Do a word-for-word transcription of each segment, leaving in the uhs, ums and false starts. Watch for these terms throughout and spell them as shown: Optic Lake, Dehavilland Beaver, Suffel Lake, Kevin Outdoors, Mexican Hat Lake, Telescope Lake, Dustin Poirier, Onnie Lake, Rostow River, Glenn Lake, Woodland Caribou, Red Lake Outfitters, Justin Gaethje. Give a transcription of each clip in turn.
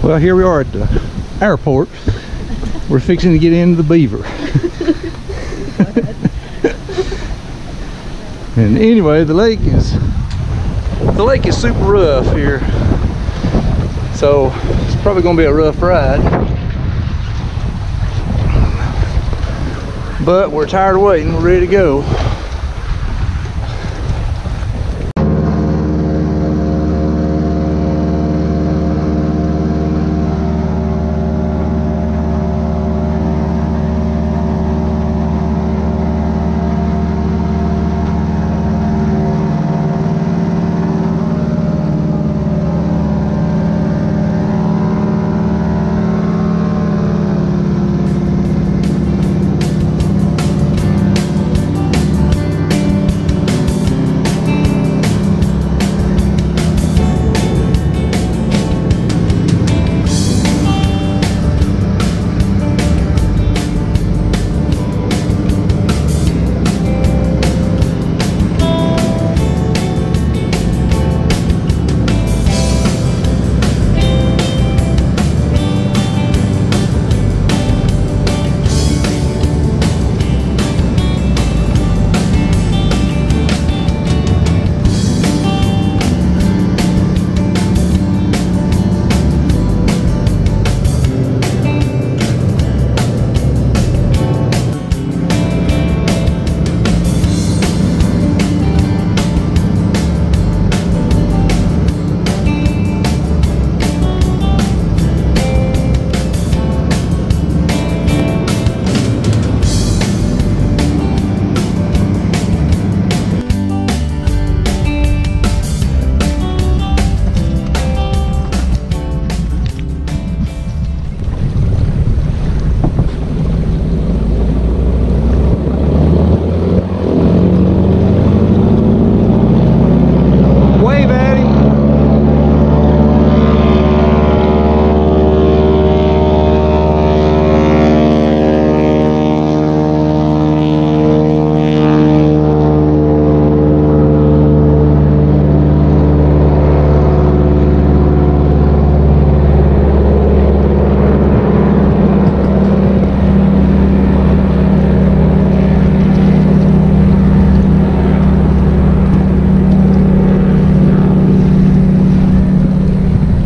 Well, here we are at the airport. We're fixing to get into the beaver. And anyway, the lake is the lake is super rough here, so it's probably gonna be a rough ride, but we're tired of waiting. We're ready to go.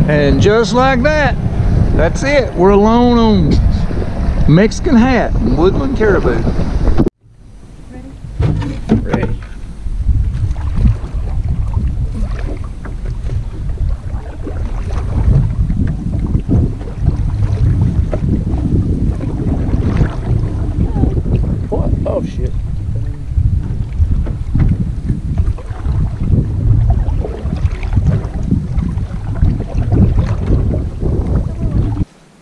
And just like that, that's it. We're alone on Mexican Hat and Woodland Caribou. Ready? Ready. What? Oh, shit.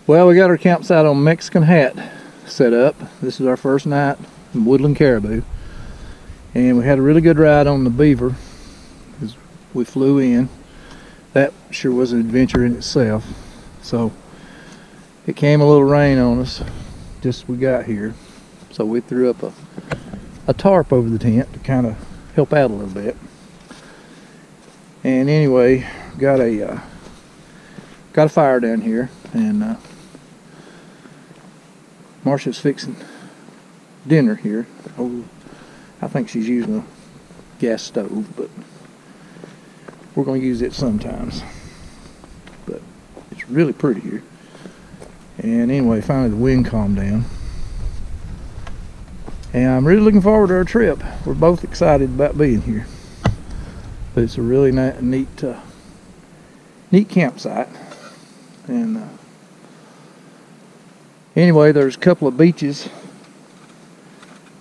Well, we got our campsite on Mexican Hat set up. This is our first night in Woodland Caribou. And we had a really good ride on the beaver as we flew in. That sure was an adventure in itself. So it came a little rain on us just as we got here. So we threw up a, a tarp over the tent to kind of help out a little bit. And anyway, got a, uh, got a fire down here, and uh, Marsha's fixing dinner here. Oh, I think she's using a gas stove, but we're going to use it sometimes. But it's really pretty here. And anyway, finally the wind calmed down. And I'm really looking forward to our trip. We're both excited about being here. But it's a really neat, uh, neat campsite. And uh, anyway, there's a couple of beaches.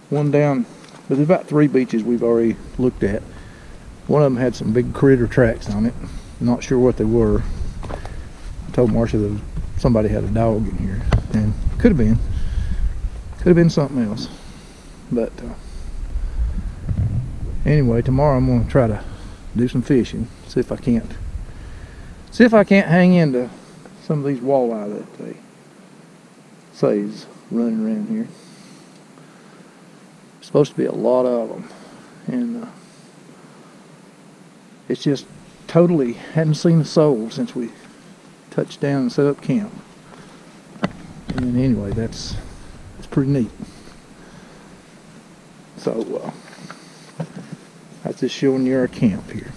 One down, but there's about three beaches we've already looked at. One of them had some big critter tracks on it. I'm not sure what they were. I told Marcia that somebody had a dog in here, and could have been, could have been something else. But uh, anyway, tomorrow I'm going to try to do some fishing. See if I can't, see if I can't hang into some of these walleye that they say is running around here. There's supposed to be a lot of them, and uh, it's just totally, hadn't seen a soul since we touch down and set up camp. And anyway, that's it's pretty neat. So uh, I was just showing you our camp here.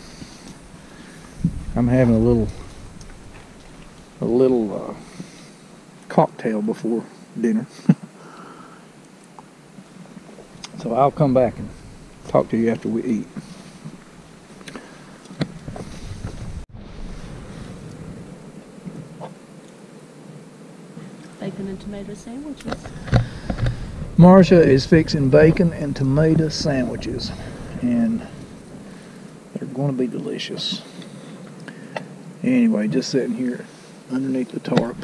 I'm having a little a little uh, cocktail before dinner. So I'll come back and talk to you after we eat. Bacon and tomato sandwiches. Marcia is fixing bacon and tomato sandwiches, and they're going to be delicious. Anyway, just sitting here underneath the tarp.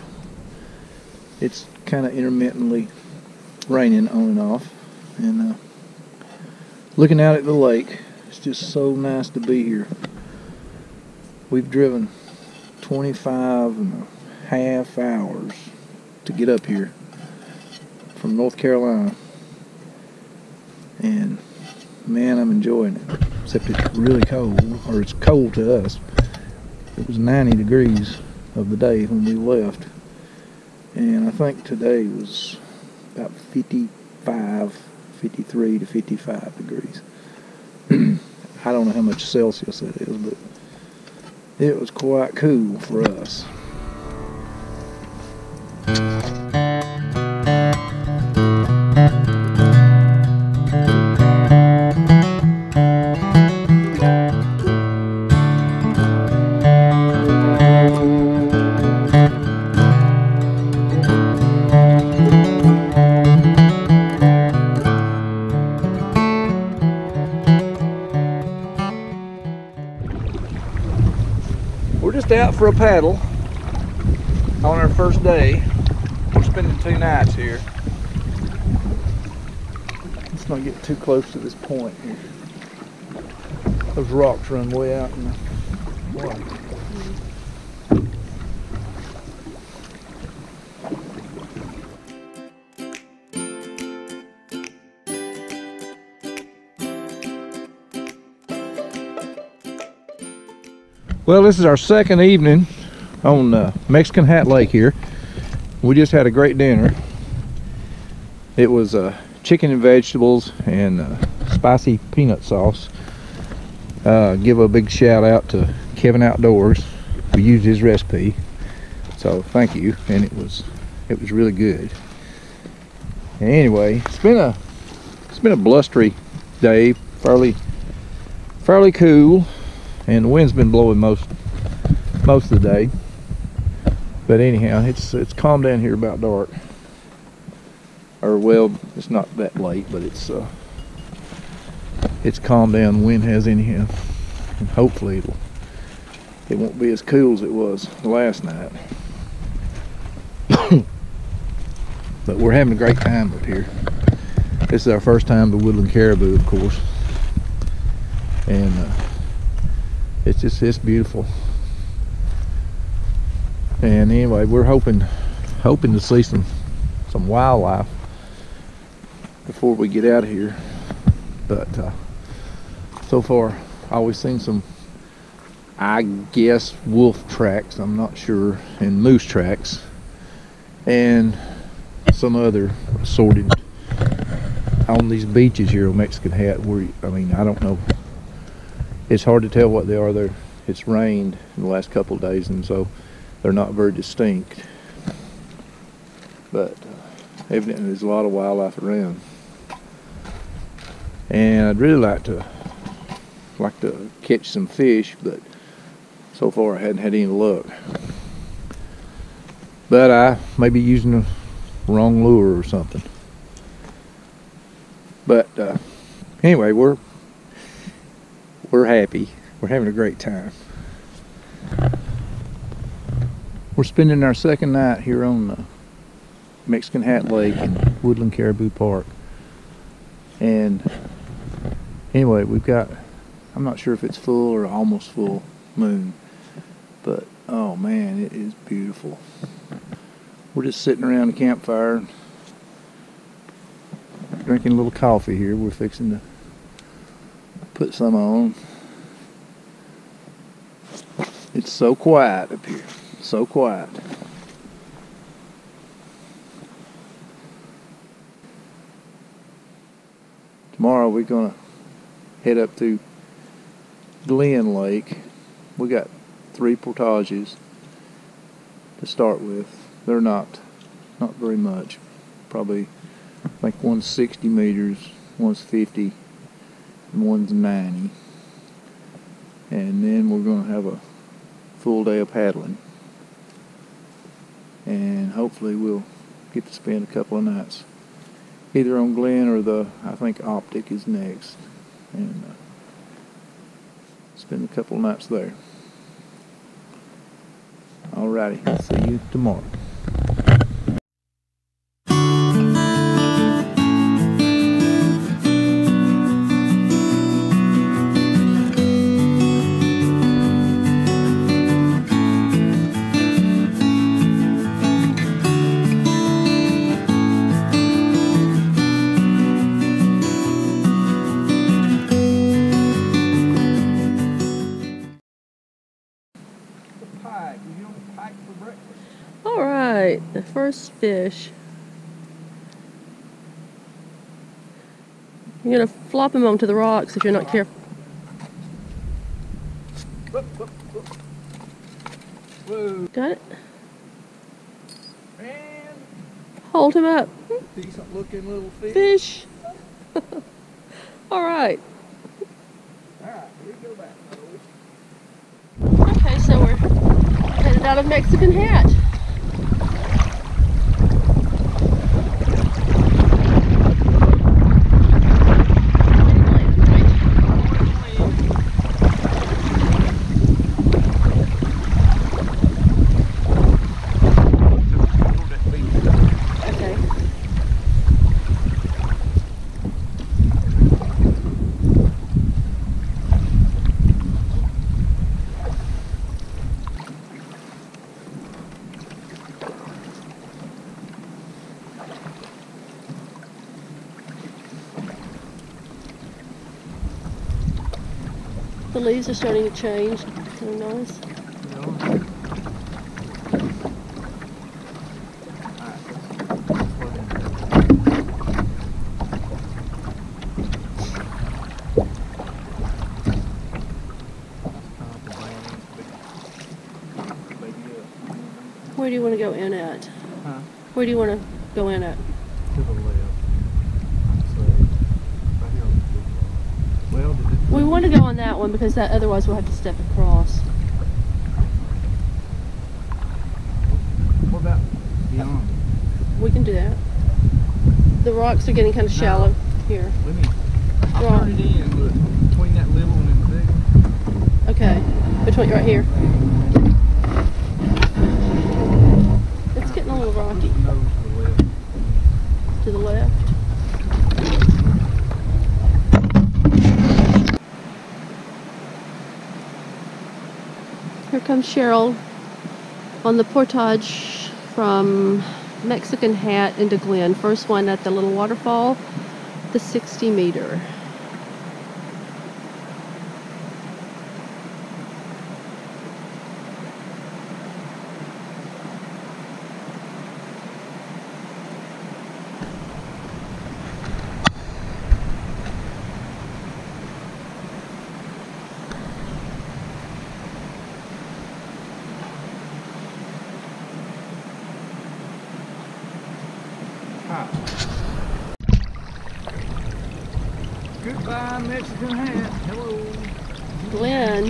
It's kind of intermittently raining on and off, and uh, looking out at the lake. It's just so nice to be here. We've driven twenty-five and a half hours to get up here from North Carolina, and man, I'm enjoying it, except it's really cold, or it's cold to us. It was ninety degrees of the day when we left, and I think today was about fifty-five, fifty-three to fifty-five degrees. I don't know how much Celsius it is, but it was quite cool for us. Out for a paddle on our first day. We're spending two nights here. Let's not get too close to this point here. Those rocks run way out in the water. Well, this is our second evening on uh, Mexican Hat Lake here. We just had a great dinner. It was uh, chicken and vegetables and uh, spicy peanut sauce. Uh, give a big shout out to Kevin Outdoors. We used his recipe, so thank you. And it was it was really good. Anyway, it's been a it's been a blustery day, fairly fairly cool. And the wind's been blowing most most of the day, but anyhow, it's it's calm down here about dark. Or well, it's not that late, but it's uh, it's calmed down. The wind has anyhow, and hopefully it'll it won't be as cool as it was last night. But we're having a great time up here. This is our first time to Woodland Caribou, of course, and. Uh, It's just it's beautiful. And anyway, we're hoping hoping to see some some wildlife before we get out of here. But uh, so far, always seen some, I guess, wolf tracks. I'm not sure, and moose tracks, and some other assorted on these beaches here on Mexican Hat. Where I mean, I don't know. It's hard to tell what they are there. It's rained in the last couple of days, and so they're not very distinct. But uh, evidently there's a lot of wildlife around. And I'd really like to like to catch some fish, but so far I hadn't had any luck. But I may be using the wrong lure or something. But uh, anyway, we're We're happy. We're having a great time. We're spending our second night here on uh, Mexican Hat Lake in Woodland Caribou Park. And anyway, we've got, I'm not sure if it's full or almost full moon, but oh man, it is beautiful. We're just sitting around the campfire, drinking a little coffee here. We're fixing to put some on. It's so quiet up here. It's so quiet. Tomorrow we're going to head up to Glenn Lake. We got three portages to start with. They're not not very much. Probably like one's sixty meters, one's fifty, and one's ninety. And then we're going to have a full day of paddling. And hopefully we'll get to spend a couple of nights either on Glen or the, I think Optic is next. And uh, spend a couple of nights there. Alrighty, see you tomorrow. The first fish. You're going to flop him onto the rocks if you're not careful. Whoop, whoop, whoop. Whoa. Got it? Man. Hold him up. Decent looking little fish. Fish. Alright. Alright, here we go back. Okay, so we're headed out of Mexican Hat. The leaves are starting to change. Really nice. Where do you want to go in at? Huh? Where do you want to go in at? To the left. We want to go on that one because that otherwise we'll have to step across. What about beyond? We can do that. The rocks are getting kind of shallow no. here. Let me. I'll Rock. turn it in. Look, between that little one and the big one. Okay, between right here. It's getting a little rocky. No, to the left. To the left. Here comes Cheryl on the portage from Mexican Hat into Glen. First one at the little waterfall, the sixty meter. Goodbye, Mexican Hat. Hello. Glenn.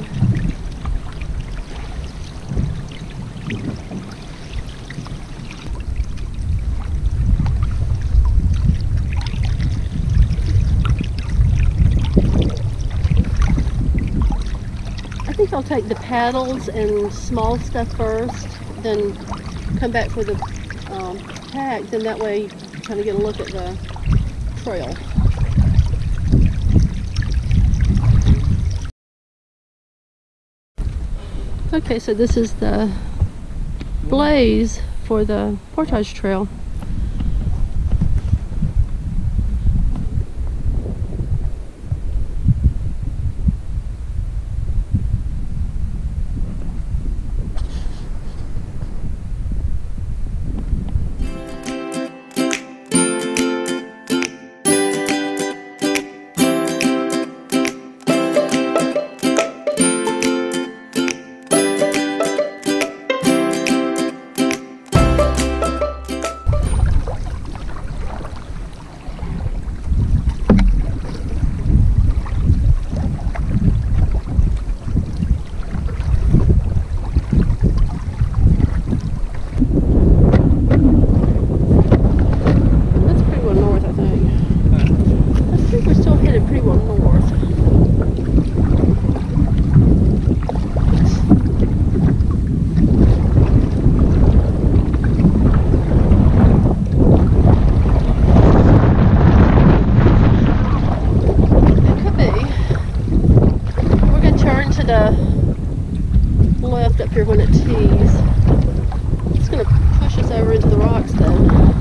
I think I'll take the paddles and small stuff first, then come back for the um, pack, then that way you kind of get a look at the trail. Okay, so this is the blaze for the portage trail. uh, left up here when it tees. It's going to push us over into the rocks though.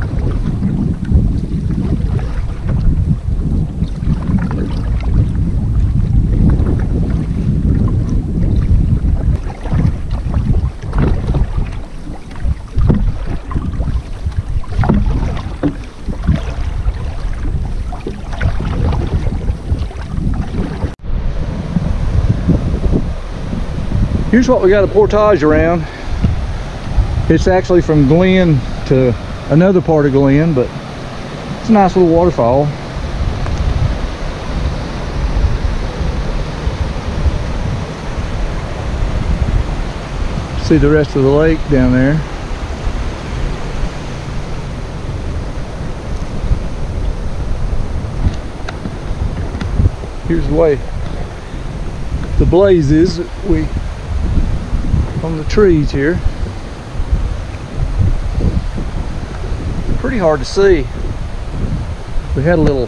Here's what we got a portage around. It's actually from Glen to another part of Glen, but it's a nice little waterfall. See the rest of the lake down there. Here's the way the blaze is that we on the trees here. Pretty hard to see. We had a little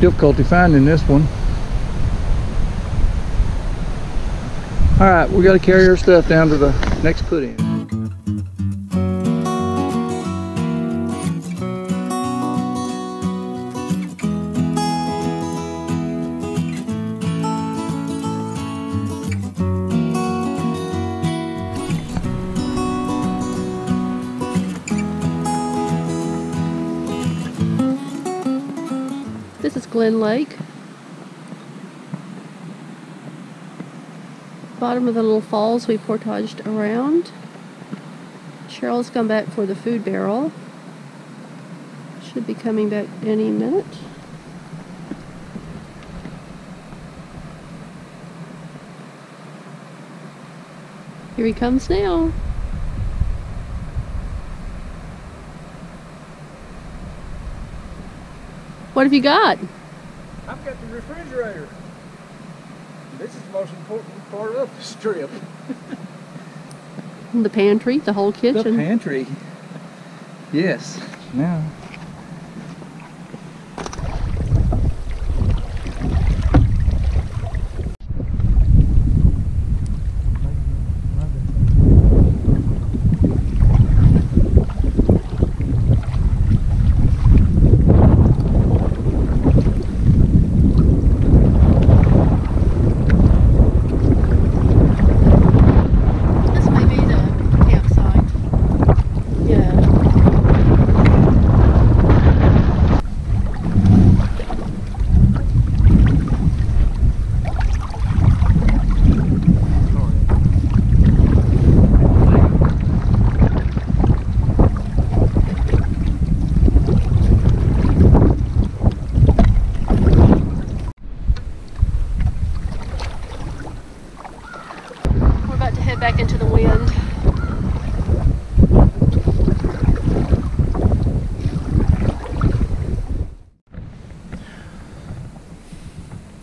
difficulty finding this one. All right, we got to carry our stuff down to the next put-in. This is Glenn Lake. Bottom of the little falls we portaged around. Cheryl's come back for the food barrel. Should be coming back any minute. Here he comes now. What have you got? I've got the refrigerator. This is the most important part of this trip. The pantry, the whole kitchen. The pantry. Yes. Now.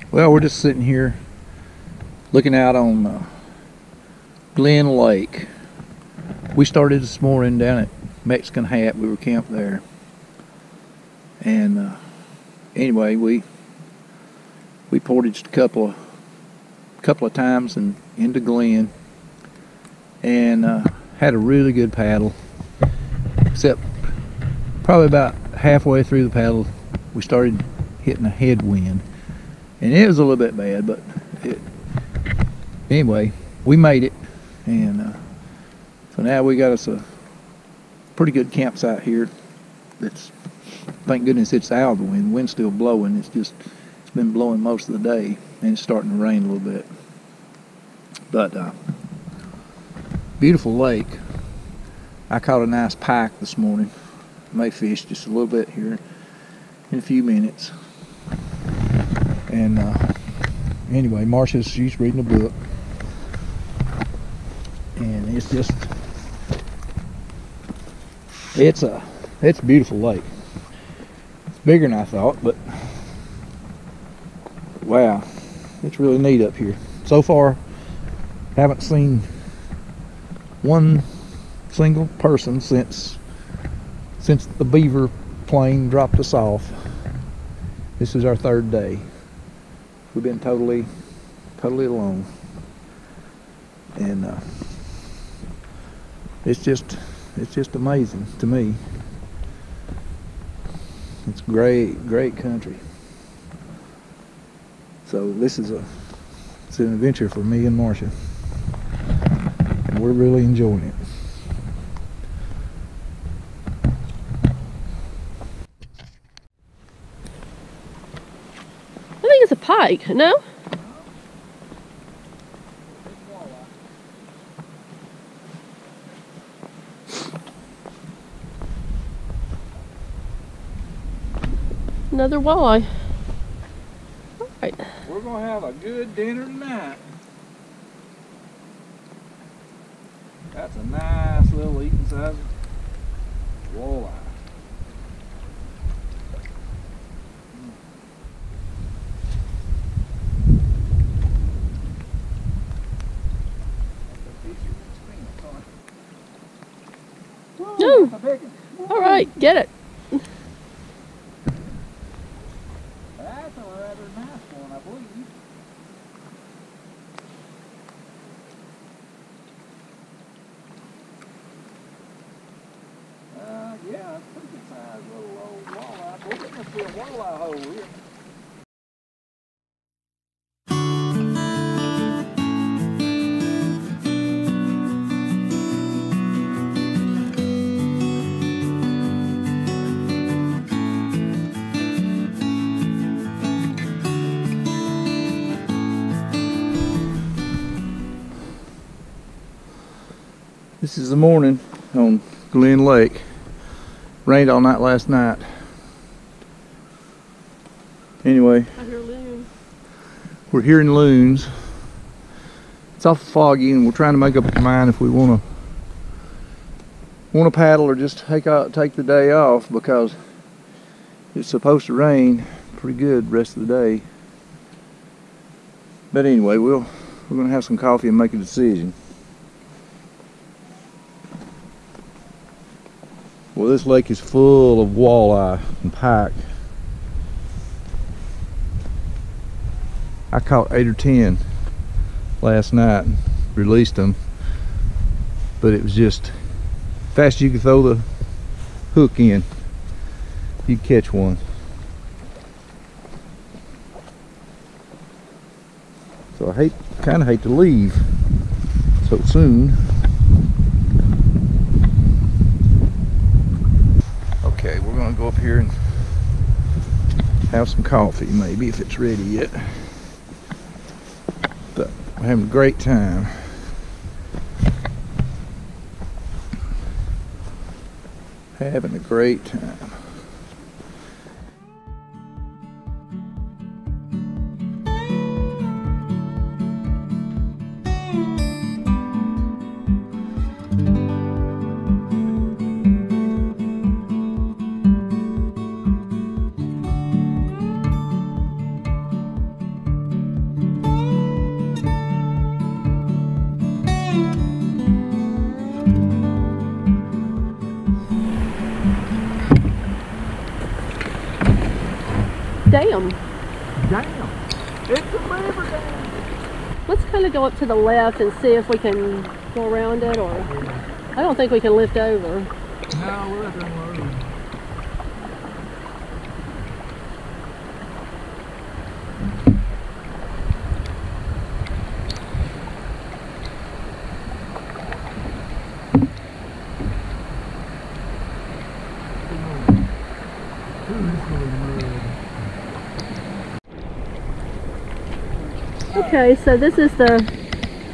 Well, we're just sitting here looking out on uh, Glen Lake. We started this morning down at Mexican Hat. We were camped there. And uh, anyway, we we portaged a couple of, couple of times and into Glen. And uh, had a really good paddle. Except probably about halfway through the paddle, we started hitting a headwind. And it was a little bit bad, but it, anyway, we made it. And uh, so now we got us a pretty good campsite here. That's, thank goodness it's out of the wind. The wind's still blowing. It's just, it's been blowing most of the day, and it's starting to rain a little bit. But uh, beautiful lake. I caught a nice pike this morning. May fish just a little bit here in a few minutes. And uh, anyway, Marcia, she's reading a book, and it's just, it's a, it's a beautiful lake. It's bigger than I thought, but wow, it's really neat up here. So far, haven't seen one single person since since the beaver plane dropped us off. This is our third day. We've been totally, totally alone. and uh, it's just it's just amazing to me. It's great, great country. So this is a it's an adventure for me and Marcia, and we're really enjoying it. I think it's a pike, no? Another walleye. All right. We're gonna have a good dinner tonight. That's a nice little eating size walleye. No. All right, get it. This is the morning on Glenn Lake. Rained all night last night. Anyway, I hear loons. We're hearing loons. It's awful foggy, and we're trying to make up our mind if we want to want to paddle or just take out take the day off, because it's supposed to rain pretty good the rest of the day. But anyway, we'll we're gonna have some coffee and make a decision. Well, this lake is full of walleye and pike. I caught eight or ten last night, released them, but it was just fast as you could throw the hook in, you'd catch one. So I hate, kind of hate to leave so soon. Okay, we're gonna go up here and have some coffee, maybe, if it's ready yet. But we're having a great time. Having a great time. Damn. Damn. It's a river dam. Let's kind of go up to the left and see if we can go around it, or I don't think we can lift over. No, we're not going over. Okay, so this is the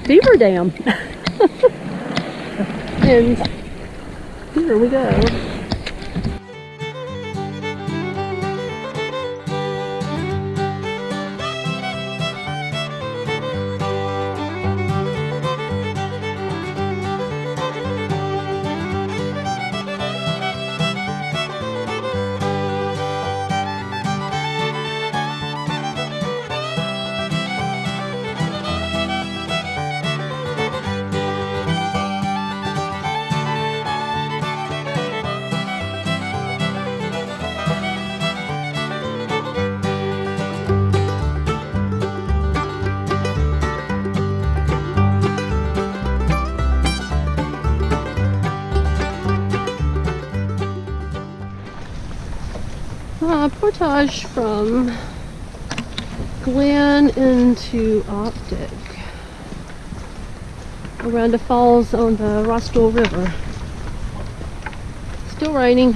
beaver dam, and here we go. portage from Glenn into Optic around the falls on the Rostow River. Still raining.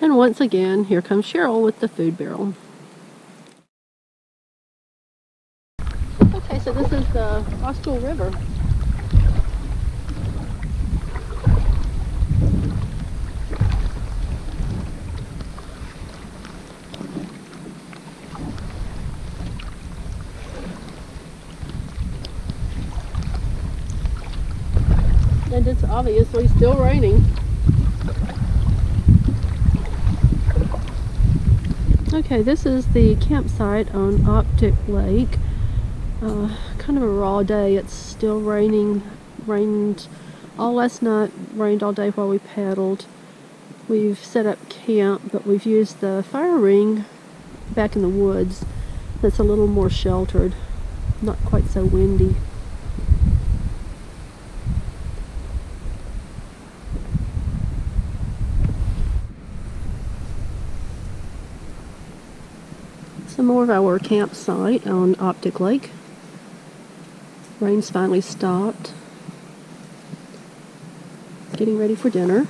And once again, here comes Cheryl with the food barrel. Okay, so this is the Rostow River. And it's obviously still raining. Okay, this is the campsite on Optic Lake. Uh, kind of a raw day. It's still raining. Rained all last night, rained all day while we paddled. We've set up camp, but we've used the fire ring back in the woods that's a little more sheltered, not quite so windy. Some more of our campsite on Optic Lake. Rain's finally stopped. Getting ready for dinner.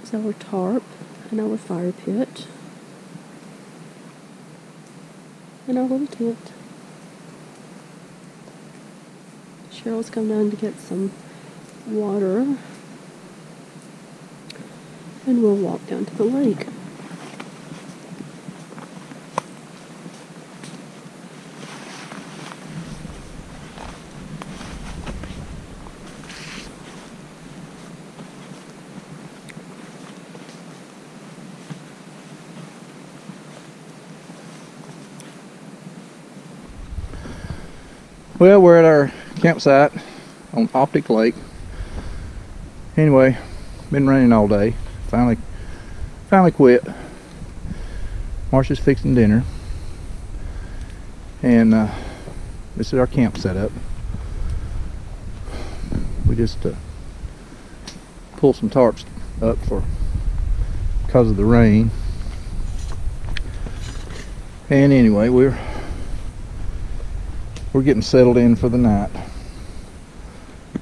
It's our tarp and our fire pit. And our little tent. Cheryl's come down to get some water. And we'll walk down to the lake. Well, we're at our campsite on Optic Lake. Anyway, been raining all day. Finally, finally quit. Marsha's fixing dinner, and uh, this is our camp setup. We just uh, pulled some tarps up for because of the rain. And anyway, we're. We're getting settled in for the night.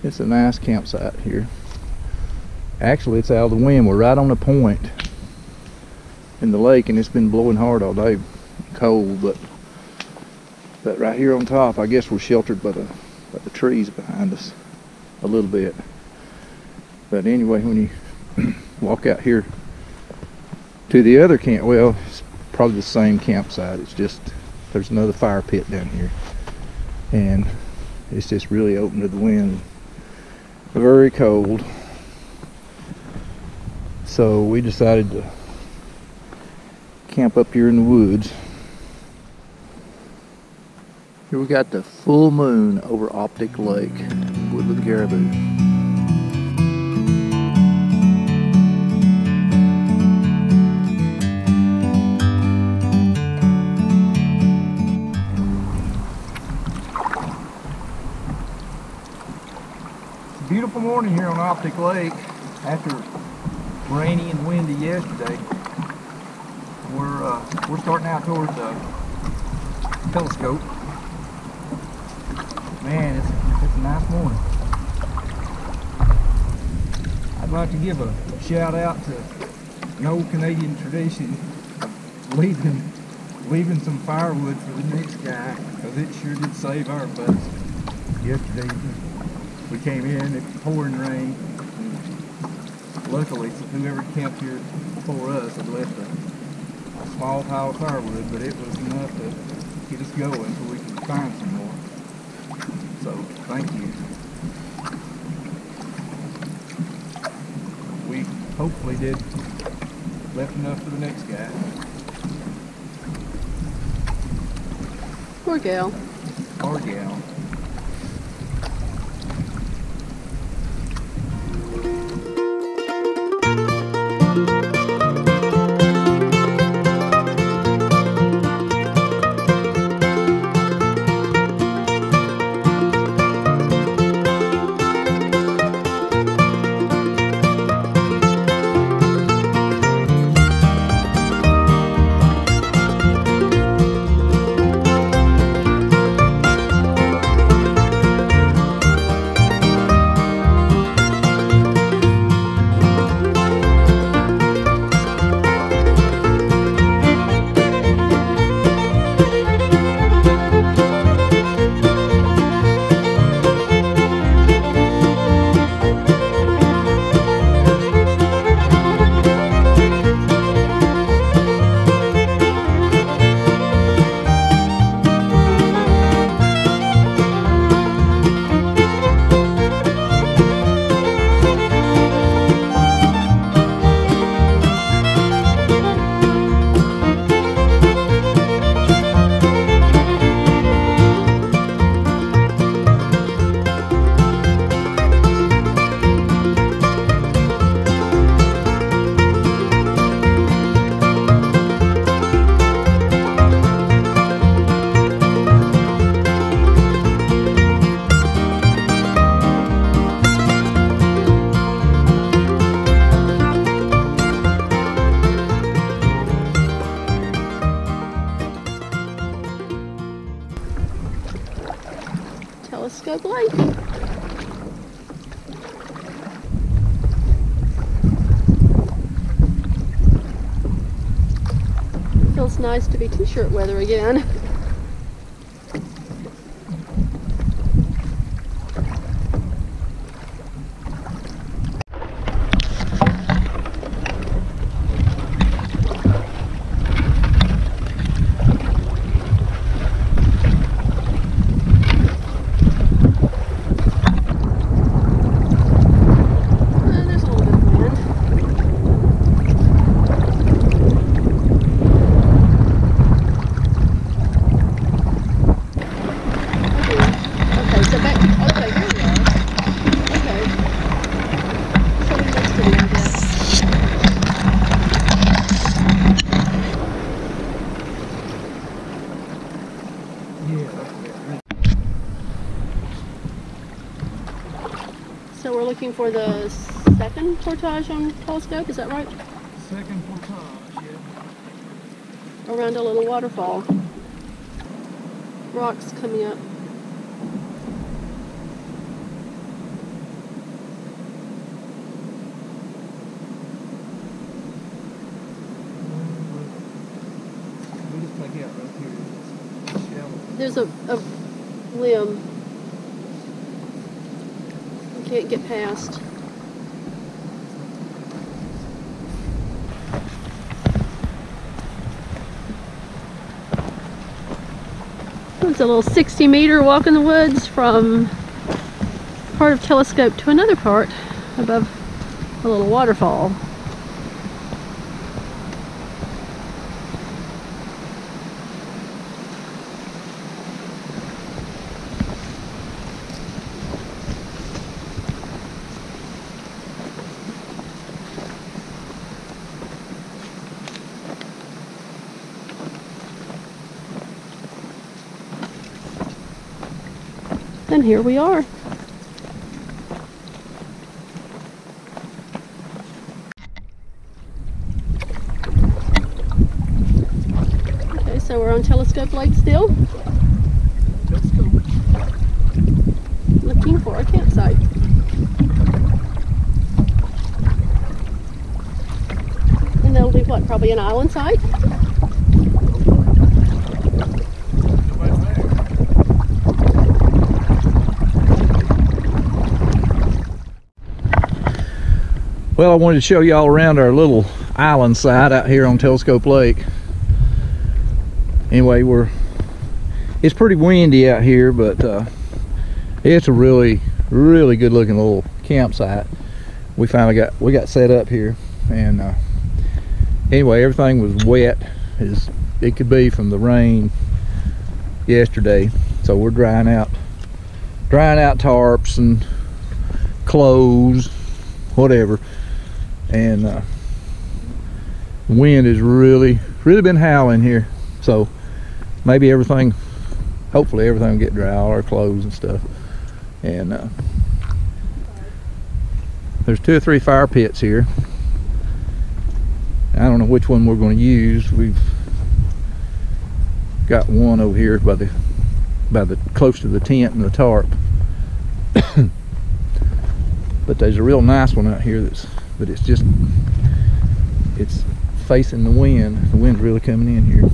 It's a nice campsite here. Actually, it's out of the wind. We're right on a point in the lake, and it's been blowing hard all day, cold, but but right here on top, I guess we're sheltered by the, by the trees behind us a little bit. But anyway, when you walk out here to the other camp, well, it's probably the same campsite. It's just there's another fire pit down here. And it's just really open to the wind, very cold, so we decided to camp up here in the woods. Here we got the full moon over Optic Lake, Woodland Caribou. Beautiful morning here on Optic Lake. After rainy and windy yesterday, we're uh, we're starting out towards the telescope. Man, it's it's a nice morning. I'd like to give a shout out to an old Canadian tradition of leaving leaving some firewood for the next guy, because it sure did save our butts yesterday. We came in, it was pouring rain. Luckily, so whoever camped here before us had left a, a small pile of firewood, but it was enough to get us going so we could find some more. So, thank you. We hopefully did left enough for the next guy. Gorgale. Gorgale. Telescope Lake. Feels nice to be t-shirt weather again. So we're looking for the second portage on Telescope, is that right? Second portage, yeah. Around a little waterfall. Rocks coming up. There's a, a limb. You can't get past. It's a little sixty meter walk in the woods from part of Telescope to another part above a little waterfall. And here we are. Okay, so we're on Telescope Lake still. Telescope. Looking for a campsite. And that'll be what? Probably an island site? Well, I wanted to show y'all around our little island side out here on Telescope Lake. Anyway, we're it's pretty windy out here, but uh, it's a really, really good-looking little campsite. We finally got we got set up here, and uh, anyway, everything was wet as it could be from the rain yesterday. So we're drying out, drying out tarps and clothes, whatever. And uh, wind has really, really been howling here. So maybe everything, hopefully everything will get dry, all our clothes and stuff. And uh, there's two or three fire pits here. I don't know which one we're going to use. We've got one over here by the by the close to the tent and the tarp. But there's a real nice one out here that's, but it's just, it's facing the wind. The wind's really coming in here.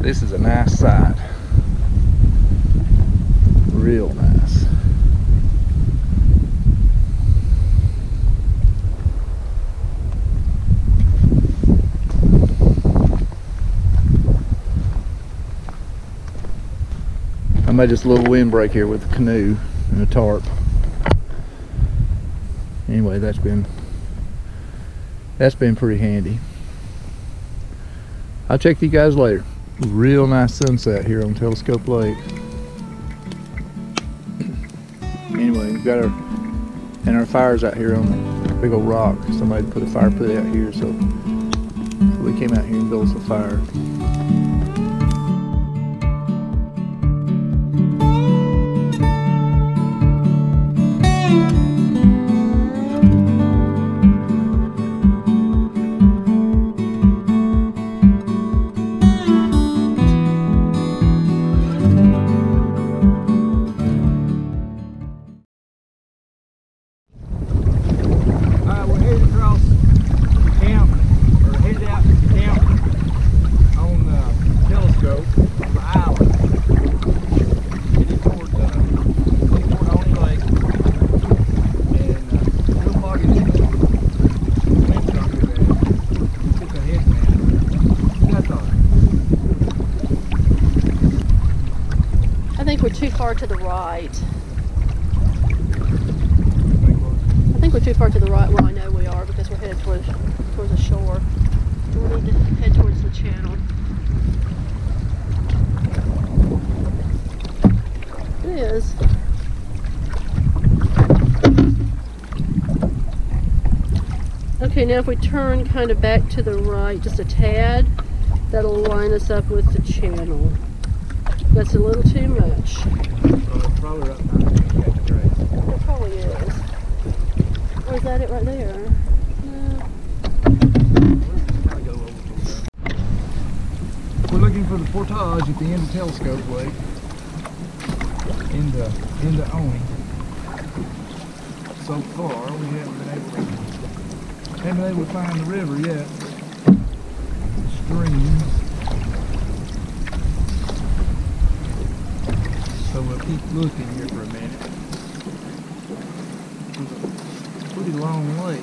This is a nice sight. Real nice. I made this little windbreak here with a canoe and a tarp. Anyway, that's been that's been pretty handy. I'll check with you guys later. Real nice sunset here on Telescope Lake. Anyway, we've got our and our fires out here on the big old rock. Somebody put a fire pit out here, so, so we came out here and built us a fire. Far to the right. I think we're too far to the right. Well, I know we are because we're headed towards towards the shore. We need to head towards the channel. It is. Okay, now if we turn kind of back to the right just a tad, that'll line us up with the channel. That's a little too much. It probably is. Or is that it right there? No. We're looking for the portage at the end of Telescope Lake. In the, in the Onnie. So far, we haven't been able to, haven't been able to find the river yet. Streams. So we'll keep looking here for a minute. It's a pretty long lake.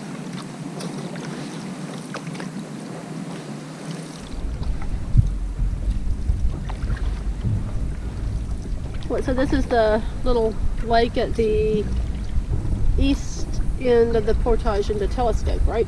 What, so this is the little lake at the east end of the portage into Telescope, right?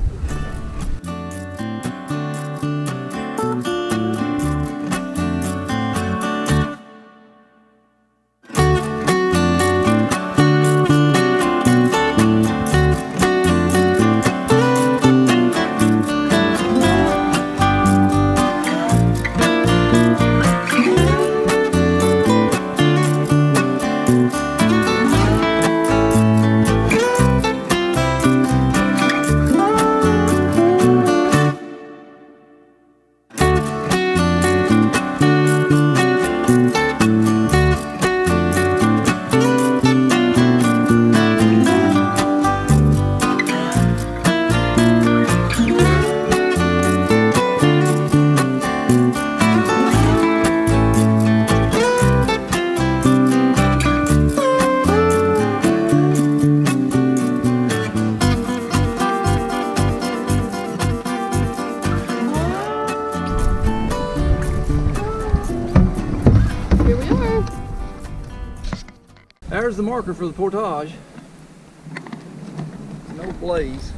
There's the marker for the portage. It's an old blaze.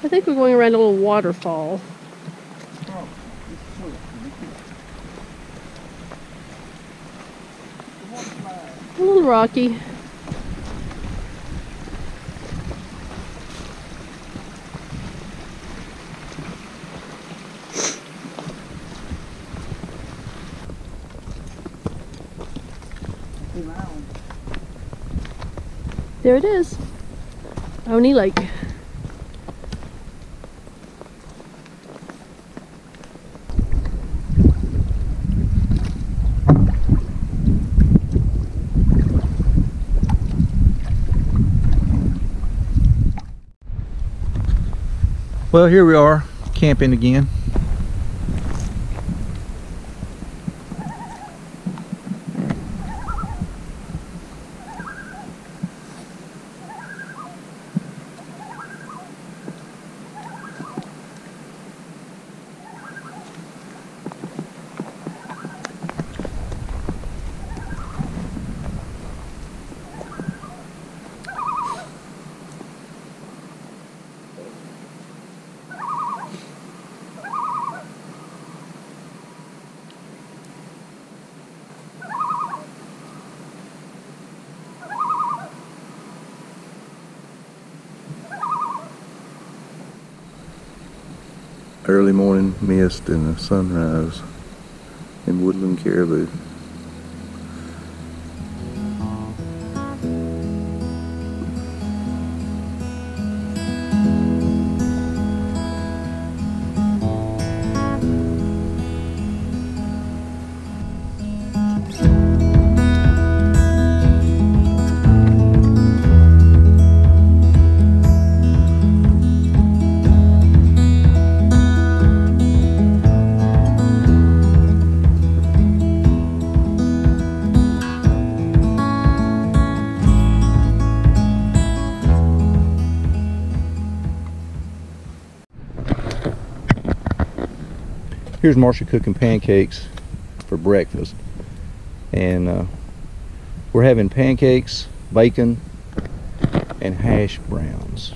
I think we're going around a little waterfall. A little rocky. There it is, Onnie Lake. Well, here we are camping again. Early morning mist and the sunrise in Woodland Caribou. Here's Marcia cooking pancakes for breakfast, and uh, we're having pancakes, bacon, and hash browns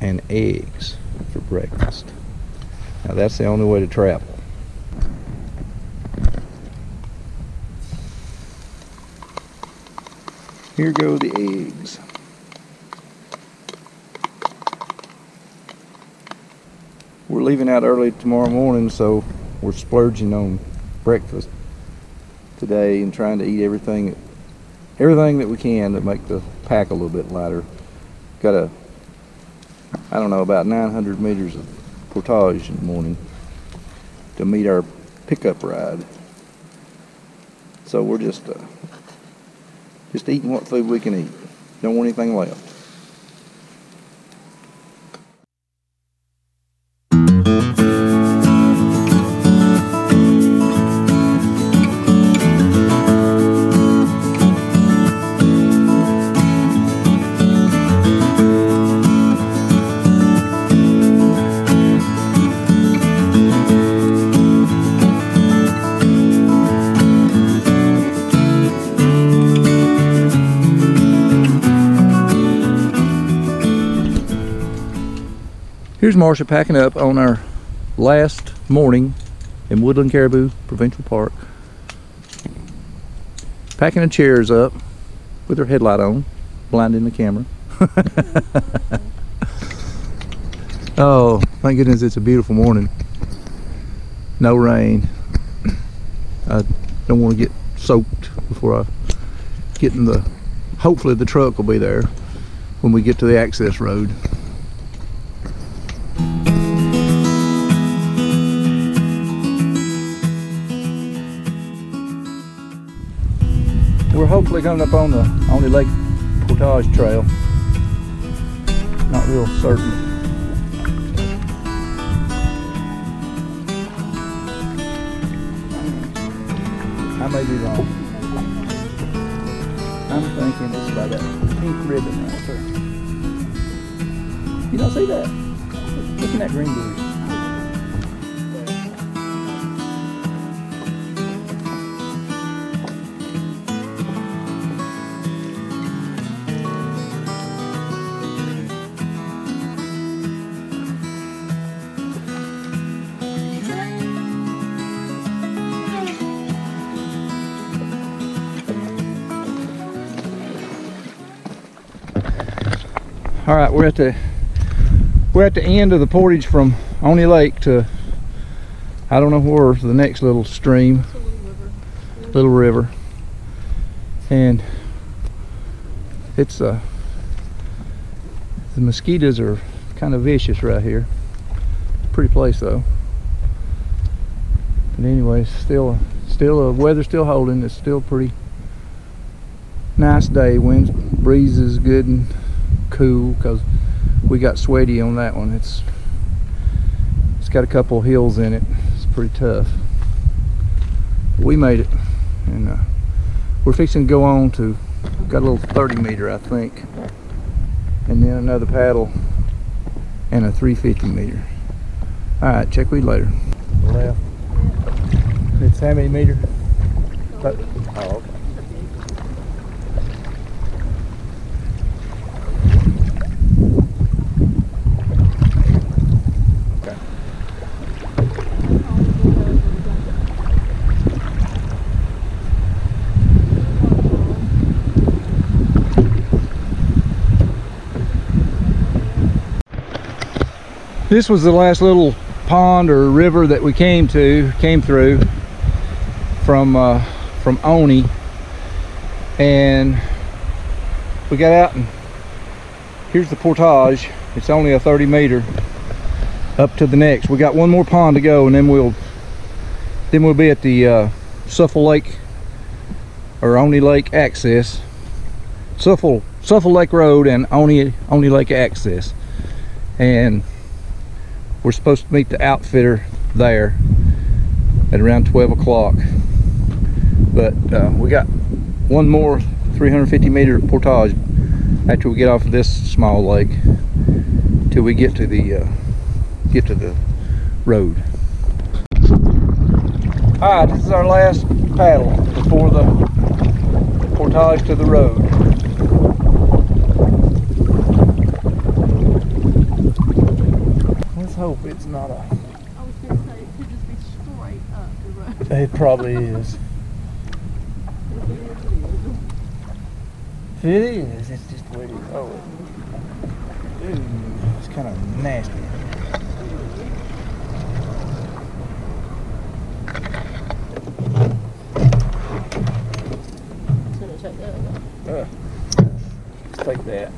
and eggs for breakfast. Now that's the only way to travel. Here go the eggs. We're leaving out early tomorrow morning, so we're splurging on breakfast today and trying to eat everything everything that we can to make the pack a little bit lighter. Got a, I don't know, about nine hundred meters of portage in the morning to meet our pickup ride. So we're just, uh, just eating what food we can eat. Don't want anything left. Here's Marcia packing up on our last morning in Woodland Caribou Provincial Park. Packing the chairs up with her headlight on, blinding the camera. Oh, thank goodness it's a beautiful morning. No rain. I don't want to get soaked before I get in the... Hopefully the truck will be there when we get to the access road. We're hopefully coming up on the Onnie Lake Portage Trail. Not real certain. I may be wrong. I'm thinking it's about that pink ribbon right there. You don't see that? Look at that green bush. All right, we're at the we're at the end of the portage from Onnie Lake to I don't know where, to the next little stream, it's a little river. Yeah. Little river, and it's uh the mosquitoes are kind of vicious right here. Pretty place though. But anyways, still still a weather still holding. It's still pretty nice day. Winds, breeze is good and cool, because we got sweaty on that one. It's it's got a couple of hills in it. It's pretty tough. We made it, and uh, we're fixing to go on to, got a little thirty meter I think, and then another paddle and a three fifty meter. All right, check weed later. Left. It's how many meter? But, oh, okay. This was the last little pond or river that we came to, came through from uh, from Onnie, and we got out, and here's the portage. It's only a thirty meter up to the next. We got one more pond to go, and then we'll then we'll be at the uh, Suffel Lake or Onnie Lake access, Suffel Suffel Lake Road and Onnie Onnie Lake access, and we're supposed to meet the outfitter there at around twelve o'clock, but uh, we got one more three fifty meter portage after we get off of this small lake till we get to the uh, get to the road. All right, this is our last paddle before the portage to the road. Hope it's not a. I was gonna say it could just be straight up the road. It probably is. If it is, it's just the way it is. Oh, dude, it's kind of nasty. Uh, let's take that.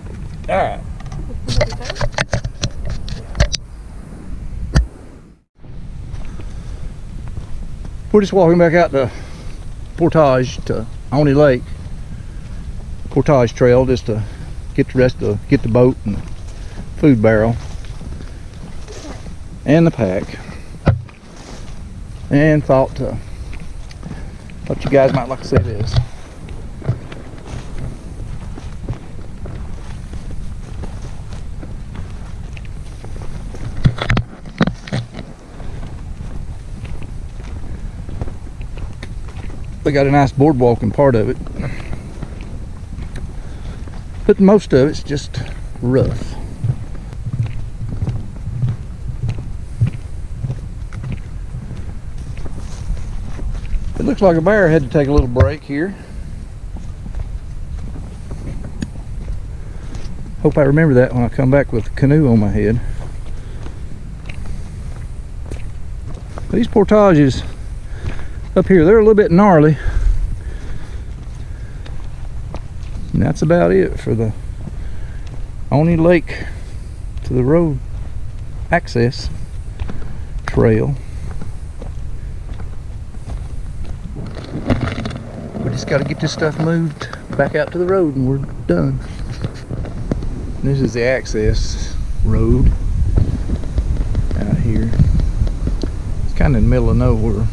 All right. We're just walking back out the portage to Onnie Lake portage trail just to get the rest of get the boat and food barrel and the pack, and thought uh, thought you guys might like to see this. They got a nice boardwalk in part of it, but most of it's just rough. It looks like a bear had to take a little break here. Hope I remember that when I come back with a canoe on my head. These portages up here, they're a little bit gnarly, and that's about it for the Onnie Lake to the road access trail. We just got to get this stuff moved back out to the road and we're done. This is the access road out here. It's kind of in the middle of nowhere.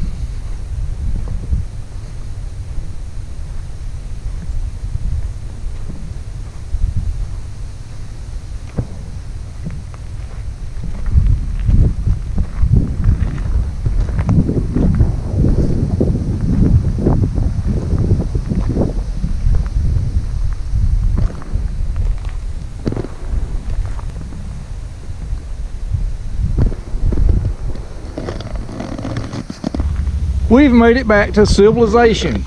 We've made it back to civilization,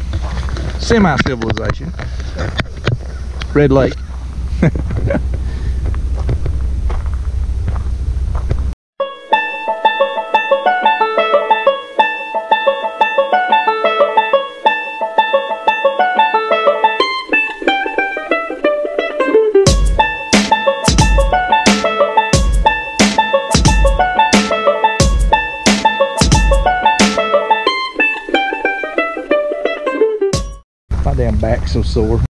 semi-civilization, Red Lake. some silver.